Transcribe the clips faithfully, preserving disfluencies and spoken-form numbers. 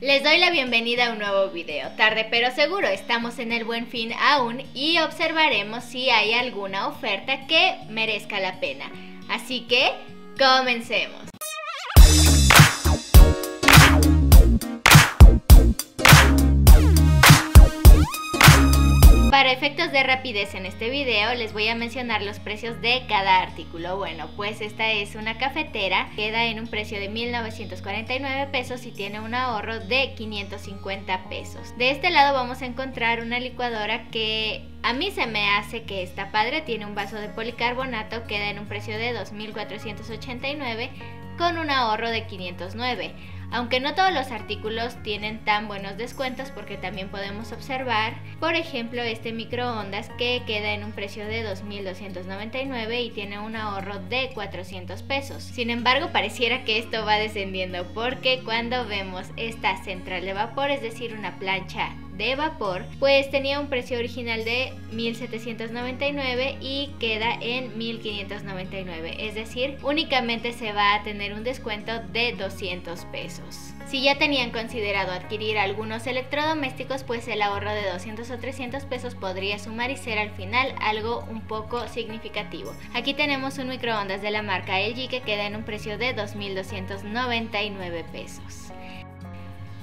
Les doy la bienvenida a un nuevo video, tarde pero seguro, estamos en el Buen Fin aún y observaremos si hay alguna oferta que merezca la pena. Así que, comencemos. Para efectos de rapidez en este video les voy a mencionar los precios de cada artículo. Bueno, pues esta es una cafetera, queda en un precio de mil novecientos cuarenta y nueve pesos y tiene un ahorro de quinientos cincuenta pesos. De este lado vamos a encontrar una licuadora que a mí se me hace que está padre, tiene un vaso de policarbonato, queda en un precio de dos mil cuatrocientos ochenta y nueve con un ahorro de quinientos nueve. Aunque no todos los artículos tienen tan buenos descuentos porque también podemos observar, por ejemplo, este microondas que queda en un precio de dos mil doscientos noventa y nueve y tiene un ahorro de cuatrocientos pesos. Sin embargo, pareciera que esto va descendiendo porque cuando vemos esta central de vapor, es decir, una plancha de vapor, pues tenía un precio original de mil setecientos noventa y nueve y queda en mil quinientos noventa y nueve, es decir, únicamente se va a tener un descuento de doscientos pesos. Si ya tenían considerado adquirir algunos electrodomésticos, pues el ahorro de doscientos o trescientos pesos podría sumar y ser al final algo un poco significativo. Aquí tenemos un microondas de la marca L G que queda en un precio de dos mil doscientos noventa y nueve pesos.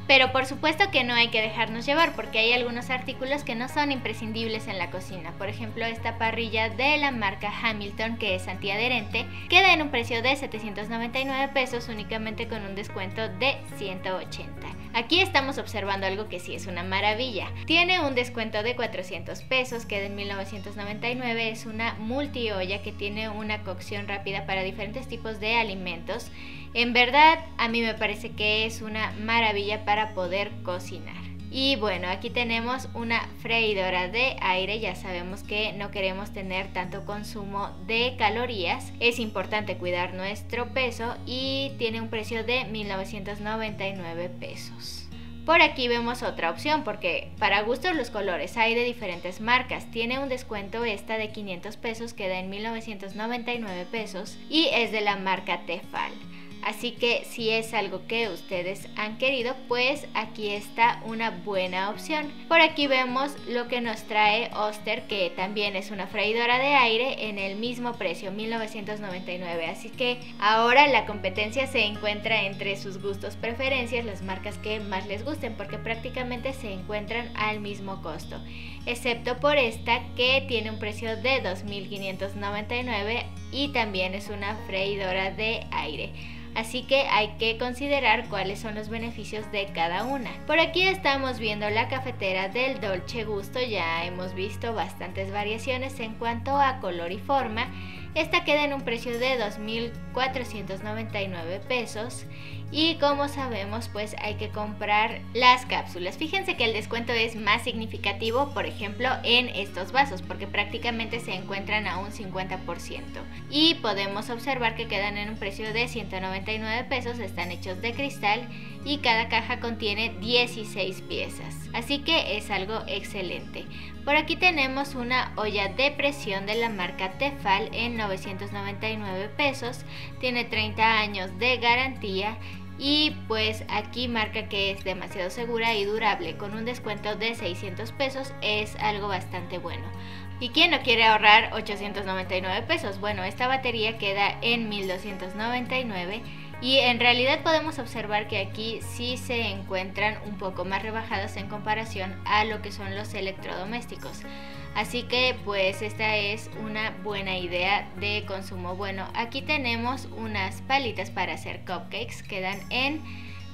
Pero por supuesto que no hay que dejarnos llevar porque hay algunos artículos que no son imprescindibles en la cocina. Por ejemplo, esta parrilla de la marca Hamilton, que es antiadherente, queda en un precio de setecientos noventa y nueve pesos únicamente con un descuento de ciento ochenta. Aquí estamos observando algo que sí es una maravilla. Tiene un descuento de cuatrocientos pesos, queda en mil novecientos noventa y nueve, es una multiolla que tiene una cocción rápida para diferentes tipos de alimentos. En verdad, a mí me parece que es una maravilla para poder cocinar. Y bueno, aquí tenemos una freidora de aire, ya sabemos que no queremos tener tanto consumo de calorías, es importante cuidar nuestro peso y tiene un precio de mil novecientos noventa y nueve pesos. Por aquí vemos otra opción porque para gustos los colores hay de diferentes marcas. Tiene un descuento esta de quinientos pesos, queda en mil novecientos noventa y nueve pesos y es de la marca Tefal. Así que si es algo que ustedes han querido, pues aquí está una buena opción. Por aquí vemos lo que nos trae Oster, que también es una freidora de aire en el mismo precio, mil novecientos noventa y nueve. Así que ahora la competencia se encuentra entre sus gustos, preferencias, las marcas que más les gusten, porque prácticamente se encuentran al mismo costo. Excepto por esta que tiene un precio de dos mil quinientos noventa y nueve y también es una freidora de aire. Así que hay que considerar cuáles son los beneficios de cada una. Por aquí estamos viendo la cafetera del Dolce Gusto, ya hemos visto bastantes variaciones en cuanto a color y forma. Esta queda en un precio de dos mil cuatrocientos noventa y nueve pesos y como sabemos pues hay que comprar las cápsulas. Fíjense que el descuento es más significativo, por ejemplo, en estos vasos porque prácticamente se encuentran a un cincuenta por ciento y podemos observar que quedan en un precio de ciento noventa y nueve pesos, están hechos de cristal y cada caja contiene dieciséis piezas, así que es algo excelente. Por aquí tenemos una olla de presión de la marca Tefal en novecientos noventa y nueve pesos, tiene treinta años de garantía y pues aquí marca que es demasiado segura y durable, con un descuento de seiscientos pesos es algo bastante bueno. ¿Y quién no quiere ahorrar ochocientos noventa y nueve pesos? Bueno, esta batería queda en mil doscientos noventa y nueve. Y en realidad podemos observar que aquí sí se encuentran un poco más rebajadas en comparación a lo que son los electrodomésticos. Así que pues esta es una buena idea de consumo. Bueno, aquí tenemos unas palitas para hacer cupcakes, quedan en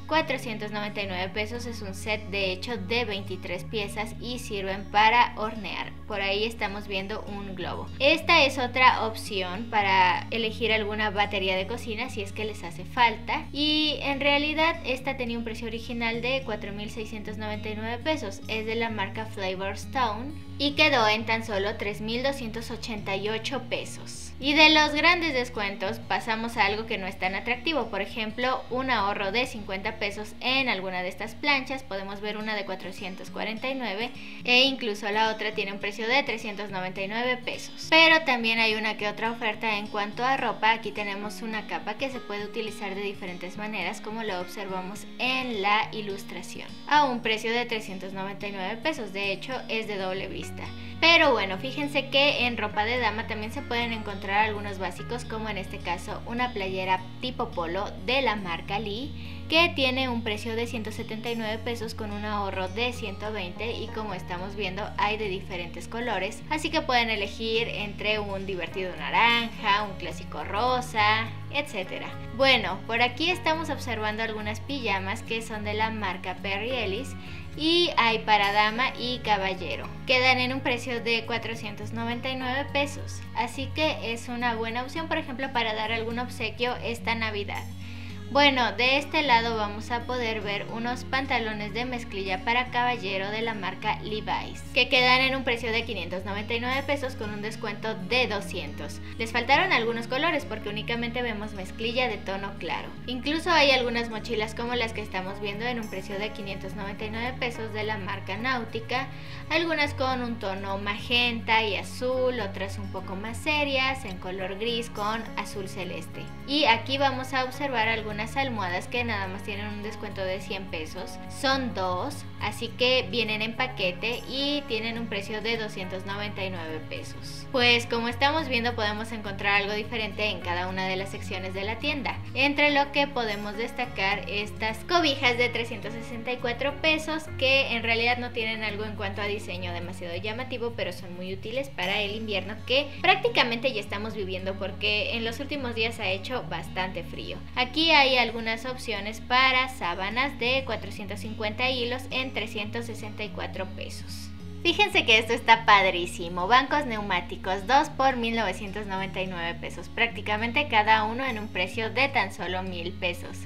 cuatrocientos noventa y nueve pesos, es un set de hecho de veintitrés piezas y sirven para hornear. Por ahí estamos viendo un globo. Esta es otra opción para elegir alguna batería de cocina si es que les hace falta. Y en realidad esta tenía un precio original de cuatro mil seiscientos noventa y nueve pesos, es de la marca Flavor Stone y quedó en tan solo tres mil doscientos ochenta y ocho pesos. Y de los grandes descuentos pasamos a algo que no es tan atractivo, por ejemplo un ahorro de cincuenta pesos pesos en alguna de estas planchas. Podemos ver una de cuatrocientos cuarenta y nueve e incluso la otra tiene un precio de trescientos noventa y nueve pesos. Pero también hay una que otra oferta en cuanto a ropa. Aquí tenemos una capa que se puede utilizar de diferentes maneras, como lo observamos en la ilustración, a un precio de trescientos noventa y nueve pesos. De hecho, es de doble vista. Pero bueno, fíjense que en ropa de dama también se pueden encontrar algunos básicos, como en este caso una playera tipo polo de la marca Lee, que tiene un precio de ciento setenta y nueve pesos con un ahorro de ciento veinte, y como estamos viendo hay de diferentes colores, así que pueden elegir entre un divertido naranja, un clásico rosa, etcétera. Bueno, por aquí estamos observando algunas pijamas que son de la marca Perry Ellis, y hay para dama y caballero. Quedan en un precio de cuatrocientos noventa y nueve pesos, así que es una buena opción, por ejemplo, para dar algún obsequio esta Navidad. Bueno, de este lado vamos a poder ver unos pantalones de mezclilla para caballero de la marca Levi's, que quedan en un precio de quinientos noventa y nueve pesos con un descuento de doscientos. Les faltaron algunos colores porque únicamente vemos mezclilla de tono claro. Incluso hay algunas mochilas como las que estamos viendo en un precio de quinientos noventa y nueve pesos de la marca Náutica, algunas con un tono magenta y azul, otras un poco más serias, en color gris con azul celeste. Y aquí vamos a observar algunas almohadas que nada más tienen un descuento de cien pesos, son dos, así que vienen en paquete y tienen un precio de doscientos noventa y nueve pesos. Pues como estamos viendo, podemos encontrar algo diferente en cada una de las secciones de la tienda, entre lo que podemos destacar estas cobijas de trescientos sesenta y cuatro pesos, que en realidad no tienen algo en cuanto a diseño demasiado llamativo, pero son muy útiles para el invierno que prácticamente ya estamos viviendo, porque en los últimos días ha hecho bastante frío. Aquí hay algunas opciones para sábanas de cuatrocientos cincuenta hilos en trescientos sesenta y cuatro pesos. Fíjense que esto está padrísimo. Bancos neumáticos, dos por mil novecientos noventa y nueve pesos, prácticamente cada uno en un precio de tan solo mil pesos.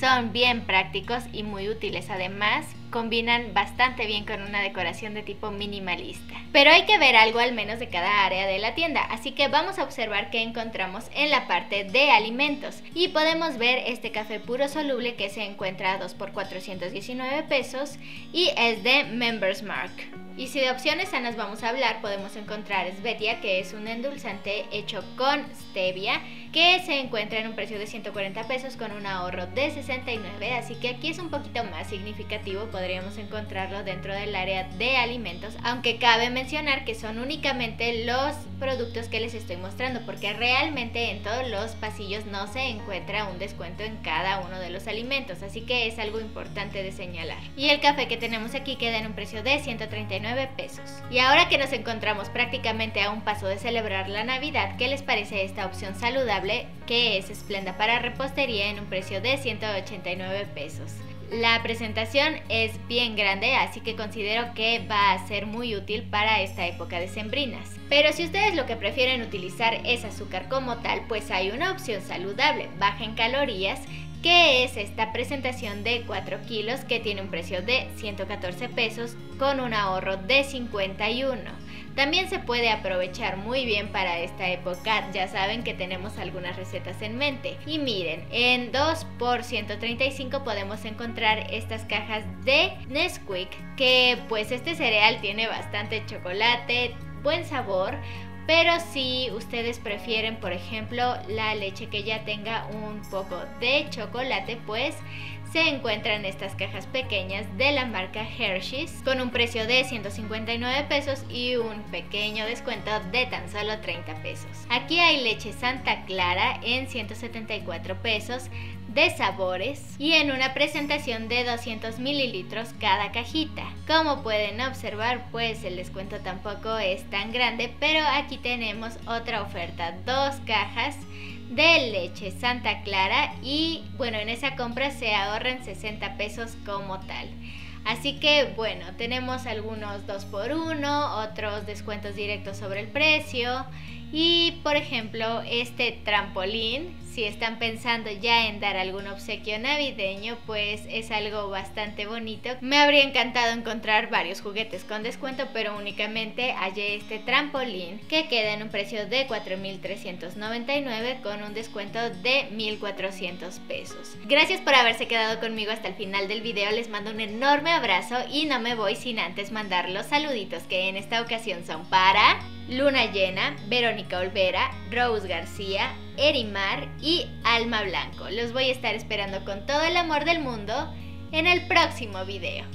Son bien prácticos y muy útiles, además combinan bastante bien con una decoración de tipo minimalista. Pero hay que ver algo al menos de cada área de la tienda, así que vamos a observar qué encontramos en la parte de alimentos. Y podemos ver este café puro soluble que se encuentra a dos por cuatrocientos diecinueve pesos y es de Members Mark. Y si de opciones sanas vamos a hablar, podemos encontrar Svetia, que es un endulzante hecho con stevia, que se encuentra en un precio de ciento cuarenta pesos con un ahorro de sesenta y nueve, así que aquí es un poquito más significativo, podríamos encontrarlo dentro del área de alimentos, aunque cabe mencionar que son únicamente los productos que les estoy mostrando, porque realmente en todos los pasillos no se encuentra un descuento en cada uno de los alimentos, así que es algo importante de señalar. Y el café que tenemos aquí queda en un precio de ciento treinta y nueve pesos. Y ahora que nos encontramos prácticamente a un paso de celebrar la Navidad, ¿qué les parece esta opción saludable que es Esplenda para repostería en un precio de ciento ochenta y nueve pesos? La presentación es bien grande, así que considero que va a ser muy útil para esta época decembrinas. Pero si ustedes lo que prefieren utilizar es azúcar como tal, pues hay una opción saludable, baja en calorías, que es esta presentación de cuatro kilos que tiene un precio de ciento catorce pesos con un ahorro de cincuenta y uno. También se puede aprovechar muy bien para esta época, ya saben que tenemos algunas recetas en mente. Y miren, en dos por ciento treinta y cinco podemos encontrar estas cajas de Nesquik, que pues este cereal tiene bastante chocolate, buen sabor. Pero si ustedes prefieren, por ejemplo, la leche que ya tenga un poco de chocolate, pues se encuentran estas cajas pequeñas de la marca Hershey's con un precio de ciento cincuenta y nueve pesos y un pequeño descuento de tan solo treinta pesos. Aquí hay leche Santa Clara en ciento setenta y cuatro pesos de sabores y en una presentación de doscientos mililitros cada cajita. Como pueden observar, pues el descuento tampoco es tan grande, pero aquí tenemos otra oferta, dos cajas de leche Santa Clara y bueno, en esa compra se ahorran sesenta pesos como tal. Así que bueno, tenemos algunos dos por uno, otros descuentos directos sobre el precio Y por ejemplo, este trampolín, si están pensando ya en dar algún obsequio navideño, pues es algo bastante bonito. Me habría encantado encontrar varios juguetes con descuento, pero únicamente hallé este trampolín que queda en un precio de cuatro mil trescientos noventa y nueve con un descuento de mil cuatrocientos pesos. Gracias por haberse quedado conmigo hasta el final del video, les mando un enorme abrazo y no me voy sin antes mandar los saluditos que en esta ocasión son para... Luna Llena, Verónica Olvera, Rose García, Erimar y Alma Blanco. Los voy a estar esperando con todo el amor del mundo en el próximo video.